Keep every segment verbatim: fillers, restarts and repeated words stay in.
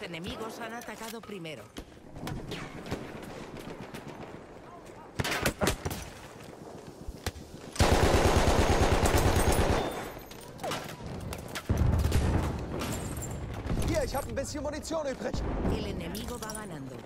Los enemigos han atacado primero. Hier, ich habe ein bisschen Munition übrig. El enemigo va ganando.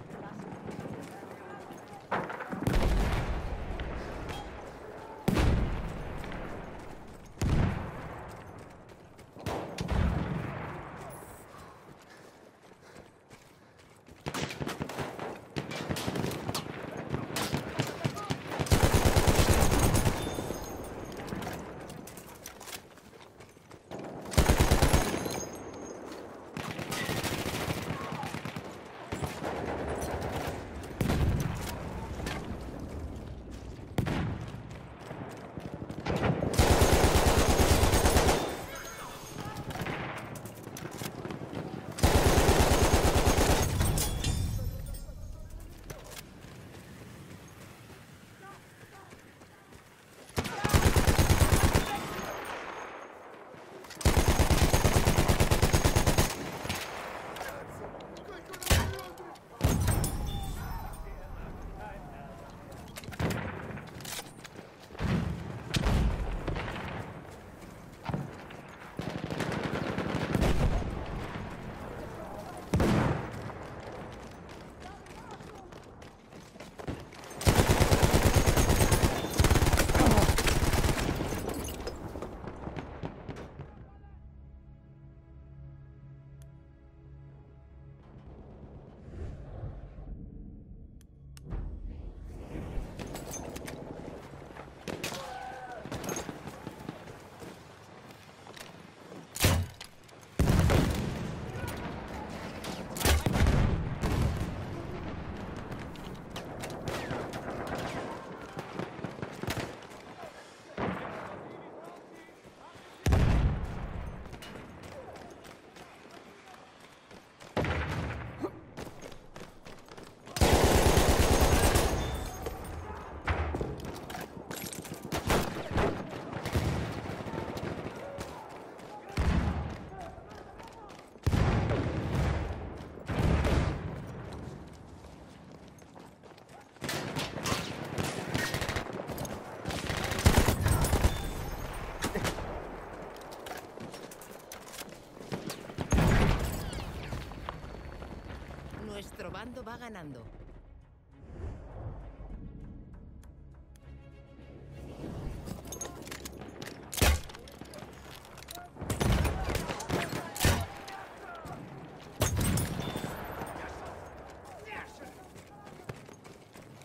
Nuestro bando va ganando.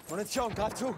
Munition, greif zu!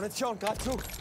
Munition, greif zu!